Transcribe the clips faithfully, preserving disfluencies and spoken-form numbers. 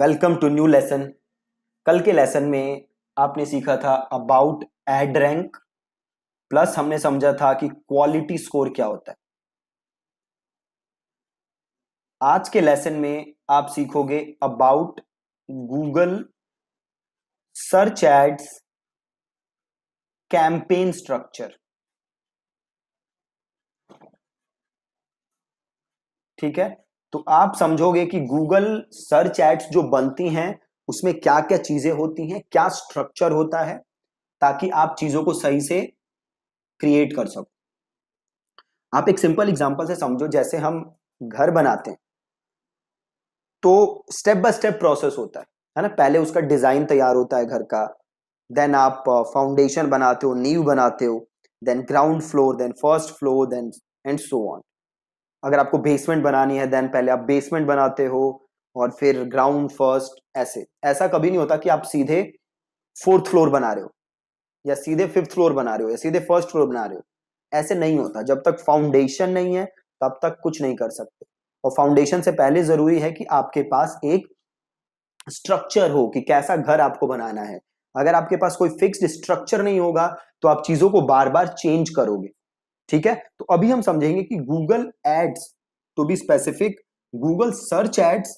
Welcome to new lesson. कल के lesson में आपने सीखा था अबाउट एड रैंक, प्लस हमने समझा था कि क्वालिटी स्कोर क्या होता है। आज के लेसन में आप सीखोगे about Google search ads campaign structure. ठीक है, तो आप समझोगे कि गूगल सर्च एड्स जो बनती हैं उसमें क्या क्या चीजें होती हैं, क्या स्ट्रक्चर होता है, ताकि आप चीजों को सही से क्रिएट कर सको। आप एक सिंपल एग्जांपल से समझो, जैसे हम घर बनाते हैं तो स्टेप बाय स्टेप प्रोसेस होता है है ना। पहले उसका डिजाइन तैयार होता है घर का, देन आप फाउंडेशन बनाते हो, नींव बनाते हो, then ground floor, then first floor, then and so on. अगर आपको बेसमेंट बनानी है देन पहले आप बेसमेंट बनाते हो और फिर ग्राउंड, फर्स्ट, ऐसे। ऐसा कभी नहीं होता कि आप सीधे फोर्थ फ्लोर बना रहे हो या सीधे फिफ्थ फ्लोर बना रहे हो या सीधे फर्स्ट फ्लोर बना रहे हो, ऐसे नहीं होता। जब तक फाउंडेशन नहीं है तब तक कुछ नहीं कर सकते। और फाउंडेशन से पहले जरूरी है कि आपके पास एक स्ट्रक्चर हो कि कैसा घर आपको बनाना है। अगर आपके पास कोई फिक्स्ड स्ट्रक्चर नहीं होगा तो आप चीजों को बार बार चेंज करोगे। ठीक है, तो अभी हम समझेंगे कि Google ads, to be specific Google search ads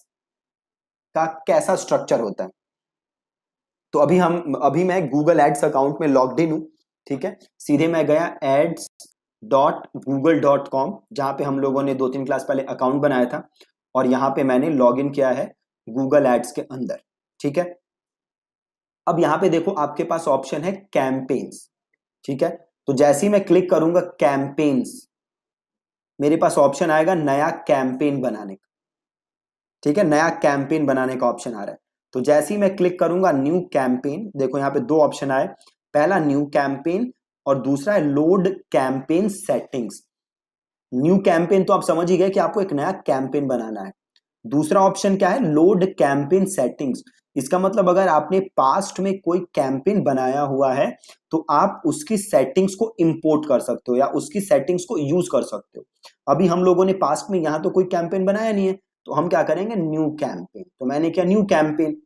का कैसा स्ट्रक्चर होता है। तो अभी हम अभी मैं गूगल एड्स अकाउंट में लॉग्ड इन हूं। ठीक है, सीधे मैं गया ads dot Google dot com, जहां पे हम लोगों ने दो तीन क्लास पहले अकाउंट बनाया था, और यहाँ पे मैंने लॉग इन किया है गूगल एड्स के अंदर। ठीक है, अब यहाँ पे देखो आपके पास ऑप्शन है कैंपेन्स। ठीक है, तो जैसे ही मैं क्लिक करूंगा कैंपेन्स, मेरे पास ऑप्शन आएगा नया कैंपेन बनाने का। ठीक है, नया कैंपेन बनाने का ऑप्शन आ रहा है। तो जैसे ही मैं क्लिक करूंगा न्यू कैंपेन, देखो यहाँ पे दो ऑप्शन आए, पहला न्यू कैंपेन और दूसरा है load campaign settings. New campaign तो आप समझ ही गए कि आपको एक नया कैंपेन बनाना है। दूसरा ऑप्शन क्या है, लोड कैंपेन सेटिंग्स। इसका मतलब अगर आपने पास्ट में कोई कैंपेन बनाया हुआ है तो आप उसकी सेटिंग्स को इंपोर्ट कर सकते हो या उसकी सेटिंग्स को यूज कर सकते हो। अभी हम लोगों ने पास्ट में यहाँ तो कोई कैंपेन बनाया नहीं है, तो हम क्या करेंगे, न्यू कैंपेन। तो मैंने क्या, न्यू कैंपेन।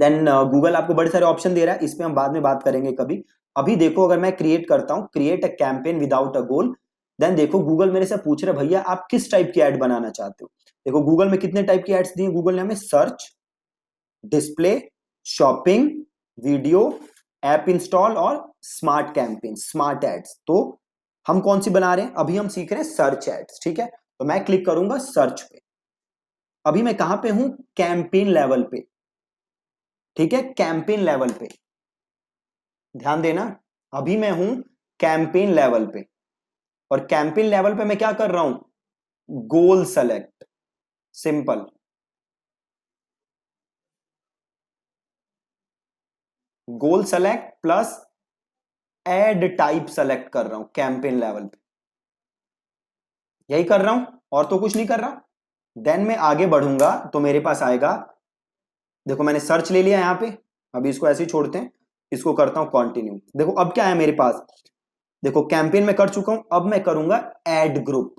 देन गूगल आपको बड़े सारे ऑप्शन दे रहा है, इस पर हम बाद में बात करेंगे कभी। अभी देखो अगर मैं क्रिएट करता हूँ create a campaign without a goal, then देखो गूगल मेरे से पूछ रहे भैया आप किस टाइप की एड बनाना चाहते हो। देखो गूगल में कितने टाइप की एड्स दी हैं, गूगल ने हमें search, display, shopping, video, app install और स्मार्ट कैंपेन, स्मार्ट एड्स। तो हम कौन सी बना रहे हैं, अभी हम सीख रहे हैं सर्च एड्स। ठीक है, तो मैं क्लिक करूंगा सर्च पे। अभी मैं कहां पे हूं, कैंपेन लेवल पे। ठीक है, कैंपेन लेवल पे ध्यान देना, अभी मैं हूं कैंपेन लेवल पे। और कैंपेन लेवल पे मैं क्या कर रहा हूं, goal select, simple goal select plus ad type select कर रहा हूं कैंपेन लेवल पे, यही कर रहा हूं और तो कुछ नहीं कर रहा। देन मैं आगे बढ़ूंगा तो मेरे पास आएगा, देखो मैंने सर्च ले लिया यहां पे, अभी इसको ऐसे ही छोड़ते हैं, इसको करता हूं कंटिन्यू। देखो अब क्या है मेरे पास, देखो कैंपेन में कर चुका हूं, अब मैं करूंगा एड ग्रुप।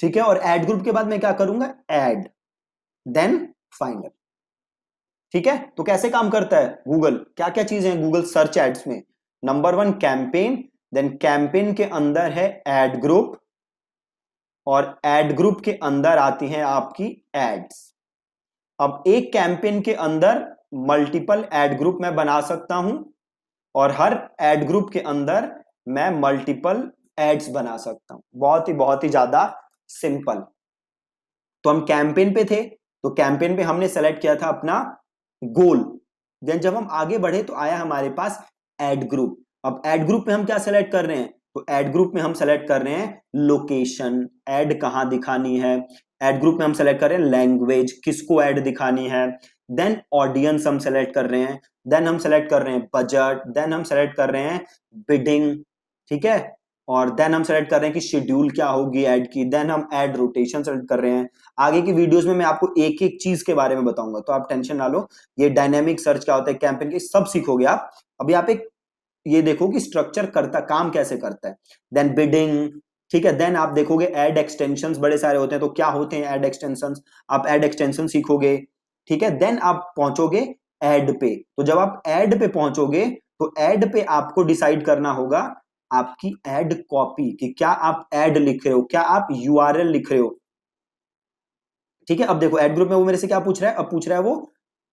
ठीक है, और एड ग्रुप के बाद मैं क्या करूंगा, एड, देन फाइनल। ठीक है, तो कैसे काम करता है गूगल, क्या क्या चीजें हैं गूगल सर्च एड्स में। Number one campaign, then campaign के अंदर है एड ग्रुप, और एड ग्रुप के अंदर आती हैं आपकी एड्स। अब एक कैंपेन के अंदर मल्टीपल एड ग्रुप मैं बना सकता हूं और हर एड ग्रुप के अंदर मैं मल्टीपल एड्स बना सकता हूं। बहुत ही बहुत ही ज्यादा सिंपल। तो हम कैंपेन पे थे, तो कैंपेन पे हमने सेलेक्ट किया था अपना गोल। देन जब हम आगे बढ़े तो आया हमारे पास एड ग्रुप। अब एड ग्रुप में हम क्या सेलेक्ट कर रहे हैं, तो एड ग्रुप में हम सेलेक्ट कर रहे हैं लोकेशन, एड कहाँ दिखानी है। एड ग्रुप में हम सेलेक्ट कर रहे हैं लैंग्वेज, किसको एड दिखानी है। देन ऑडियंस हम सेलेक्ट कर रहे हैं, देन हम सेलेक्ट कर रहे हैं बजट, देन हम सेलेक्ट कर रहे हैं बिडिंग। ठीक है, और देन हम सेलेक्ट कर रहे हैं कि शेड्यूल क्या होगी ऐड की। देन हम ऐड रोटेशन सेलेक्ट कर रहे हैं। आगे की वीडियोस में मैं आपको एक एक चीज के बारे में बताऊंगा, तो आप टेंशन ना लो। ये डायनेमिक सर्च क्या होता है, कैंपेन के, सब सीखोगे आप। अभी आप एक ये देखो कि स्ट्रक्चर करता काम कैसे करता है। देन बिडिंग, ठीक है। देन आप देखोगे एड एक्सटेंशंस बड़े सारे होते हैं, तो क्या होते हैं एड एक्सटेंशंस, आप एड एक्सटेंशन सीखोगे, ठीक है। देन आप पहुंचोगे एड पे, तो जब आप एड पे पहुंचोगे तो एड पे आपको डिसाइड करना होगा आपकी एड कॉपी कि क्या आप एड लिख रहे हो, क्या आप यूआरएल लिख रहे हो, ठीक है। अब देखो एड ग्रुप में वो मेरे से क्या पूछ रहा है, अब पूछ रहा है वो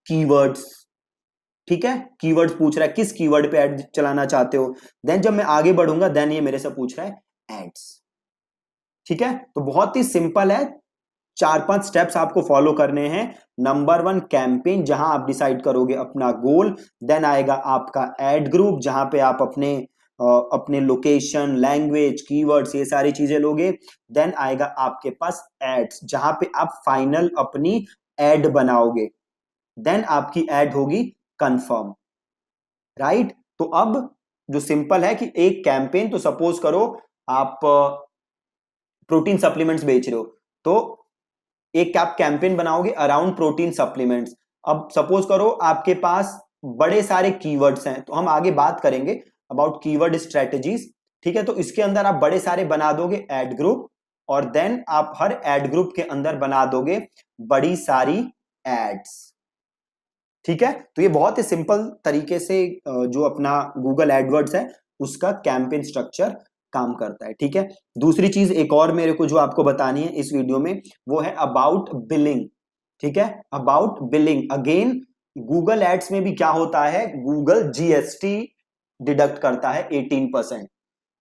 कीवर्ड्स, ठीक है, कीवर्ड्स पूछ रहा है किस कीवर्ड पे एड चलाना चाहते हो। देन जब मैं आगे बढ़ूंगा देन ये मेरे से पूछ रहा है एड्स, ठीक है। तो बहुत ही सिंपल है, चार पांच स्टेप्स आपको फॉलो करने हैं। नंबर वन कैंपेन, जहां आप डिसाइड करोगे अपना गोल, देन आएगा आपका एड ग्रुप जहां पे आप अपने अपने लोकेशन, लैंग्वेज, कीवर्ड्स, ये सारी चीजें लोगे। देन आएगा आपके पास एड्स जहां पे आप फाइनल अपनी एड बनाओगे। देन आपकी एड होगी कंफर्म, राइट। तो अब जो सिंपल है कि एक कैंपेन, तो सपोज करो आप प्रोटीन सप्लीमेंट्स बेच रहे हो, तो एक आप कैंपेन बनाओगे अराउंड प्रोटीन सप्लीमेंट्स। अब सपोज करो आपके पास बड़े सारे कीवर्ड्स हैं, तो हम आगे बात करेंगे अबाउट कीवर्ड स्ट्रेटजीज, ठीक है। तो इसके अंदर आप बड़े सारे बना दोगे एड ग्रुप, और देन आप हर एड ग्रुप के अंदर बना दोगे बड़ी सारी एड्स, ठीक है। तो ये बहुत ही सिंपल तरीके से जो अपना गूगल एडवर्ड्स है उसका कैंपेन स्ट्रक्चर काम करता है, ठीक है। दूसरी चीज एक और मेरे को जो आपको बतानी है इस वीडियो में वो है अबाउट बिलिंग, ठीक है। About billing again Google ads में भी क्या होता है, गूगल जीएसटी डिडक्ट करता है अठारह परसेंट,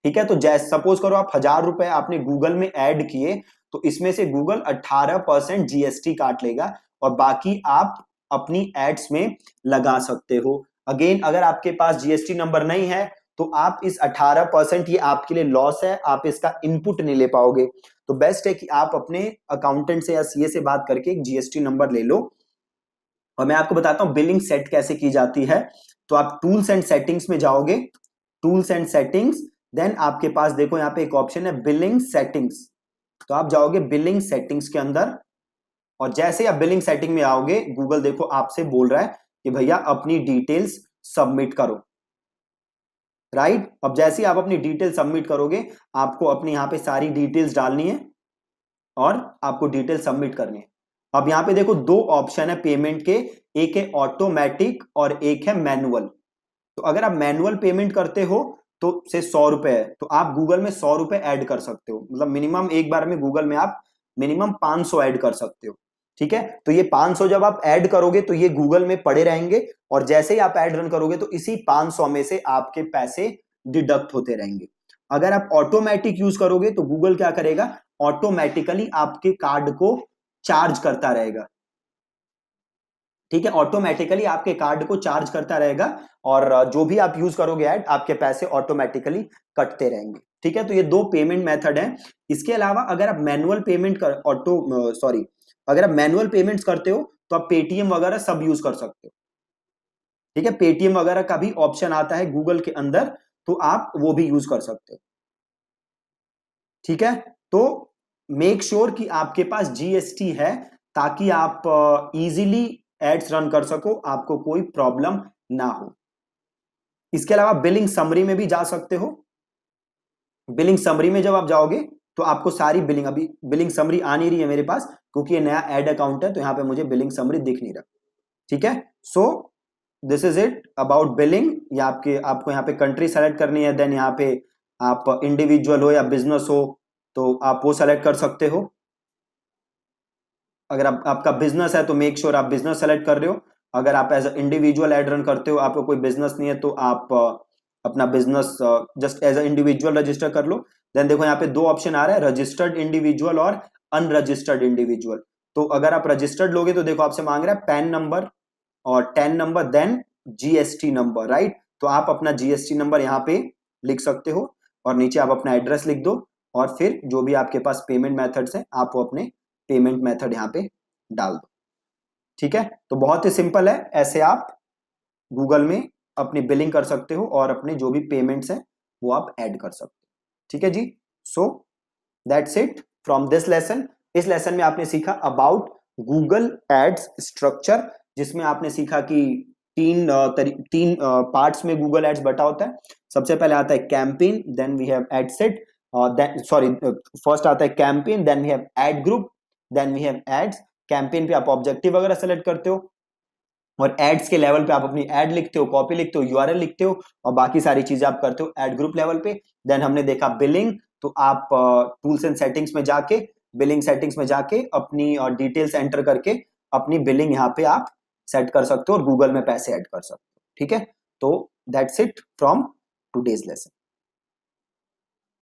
ठीक है। तो जैसे सपोज करो आप हजार रुपए आपने गूगल में ऐड किए, तो इसमें से गूगल अठारह परसेंट जीएसटी काट लेगा और बाकी आप अपनी एड्स में लगा सकते हो। अगेन अगर आपके पास जीएसटी नंबर नहीं है तो आप इस अठारह परसेंट, ये आपके लिए लॉस है, आप इसका इनपुट नहीं ले पाओगे। तो बेस्ट है कि आप अपने अकाउंटेंट से या सीए से बात करके एक जीएसटी नंबर ले लो। और मैं आपको बताता हूँ बिलिंग सेट कैसे की जाती है। तो आप टूल्स एंड सेटिंग्स में जाओगे, टूल्स एंड सेटिंग्स, देन आपके पास देखो यहाँ पे एक ऑप्शन है बिलिंग सेटिंग्स, तो आप जाओगे बिलिंग सेटिंग्स के अंदर। और जैसे आप बिलिंग सेटिंग में आओगे गूगल देखो आपसे बोल रहा है कि भैया अपनी डिटेल्स सबमिट करो, राइट। अब जैसे ही आप अपनी डिटेल सबमिट करोगे आपको अपने यहाँ पे सारी डिटेल्स डालनी है और आपको डिटेल सबमिट करनी है। अब यहाँ पे देखो दो ऑप्शन है पेमेंट के, एक है ऑटोमेटिक और एक है मैनुअल। तो अगर आप मैनुअल पेमेंट करते हो तो से सौ रुपए है, तो आप गूगल में सौ रुपए ऐड कर सकते हो, मतलब मिनिमम एक बार में गूगल में आप मिनिमम पांच सौ ऐड कर सकते हो, ठीक है। तो ये पांच सौ जब आप ऐड करोगे तो ये गूगल में पड़े रहेंगे और जैसे ही आप ऐड रन करोगे तो इसी पांच सौ में से आपके पैसे डिडक्ट होते रहेंगे। अगर आप ऑटोमेटिक यूज करोगे तो गूगल क्या करेगा, ऑटोमेटिकली आपके कार्ड को चार्ज करता रहेगा, ठीक है। ऑटोमेटिकली आपके कार्ड को चार्ज करता रहेगा और जो भी आप यूज करोगे ऐड आपके पैसे ऑटोमेटिकली कटते रहेंगे, ठीक है। तो ये दो पेमेंट मेथड है। इसके अलावा अगर आप मैनुअल पेमेंट कर ऑटो सॉरी अगर आप मैनुअल पेमेंट्स करते हो तो आप पेटीएम वगैरह सब यूज कर सकते हो, ठीक है। पेटीएम वगैरह का भी ऑप्शन आता है गूगल के अंदर, तो आप वो भी यूज कर सकते हो, ठीक है। तो मेक श्योर कि आपके पास जीएसटी है ताकि आप इजीली एड्स रन कर सको, आपको कोई प्रॉब्लम ना हो। इसके अलावा बिलिंग समरी में भी जा सकते हो। बिलिंग समरी में जब आप जाओगे तो आपको सारी बिलिंग, अभी बिलिंग समरी आ नहीं रही है मेरे पास क्योंकि ये नया एड अकाउंट है, तो यहाँ पे मुझे बिलिंग समरी दिख नहीं रहा, ठीक है। So this is it about billing. ये आपके आपको यहाँ पे कंट्री सेलेक्ट करनी है, देन यहाँ पे आप इंडिविजुअल हो या बिजनेस हो तो आप वो सेलेक्ट कर सकते हो। अगर आप, आपका बिजनेस है तो मेक श्योर आप बिजनेस सेलेक्ट कर रहे हो। अगर आप as a individual ad run करते हो, आपको कोई बिजनेस नहीं है, तो आप अपना business just as a individual register कर लो। देन देखो यहाँ पे दो ऑप्शन आ रहा है, रजिस्टर्ड इंडिविजुअल और अनरजिस्टर्ड इंडिविजुअल। तो अगर आप रजिस्टर्ड लोगे तो देखो आपसे मांग रहा है पैन नंबर और TAN number, then GST number, right. तो आप अपना जीएसटी नंबर यहाँ पे लिख सकते हो और नीचे आप अपना एड्रेस लिख दो और फिर जो भी आपके पास पेमेंट मेथड्स हैं आप वो अपने पेमेंट मेथड यहाँ पे डाल दो, ठीक है। तो बहुत ही सिंपल है, ऐसे आप गूगल में अपनी बिलिंग कर सकते हो और अपने जो भी पेमेंट्स हैं वो आप ऐड कर सकते हो, ठीक है जी। So that's it from this lesson. इस लेसन में आपने सीखा अबाउट गूगल एड्स स्ट्रक्चर, जिसमें आपने सीखा कि तीन तीन पार्ट्स में गूगल एड्स बटा होता है। सबसे पहले आता है campaign, then we have ad set sorry first आता है campaign, then we have ad group, then we have ads. Campaign पे आप ऑब्जेक्टिव वगैरह सेलेक्ट करते हो और एड्स के लेवल पे आप अपनी एड लिखते हो, कॉपी लिखते हो, यूआरएल लिखते हो और बाकी सारी चीजें आप करते हो एड ग्रुप लेवल पे। देन हमने देखा बिलिंग, तो आप टूल्स एंड सेटिंग्स में जाके बिलिंग सेटिंग्स में जाके अपनी डिटेल्स एंटर करके अपनी बिलिंग यहाँ पे आप सेट कर सकते हो और गूगल में पैसे ऐड कर सकते हो। ठीक है, तो that's it from today's lesson.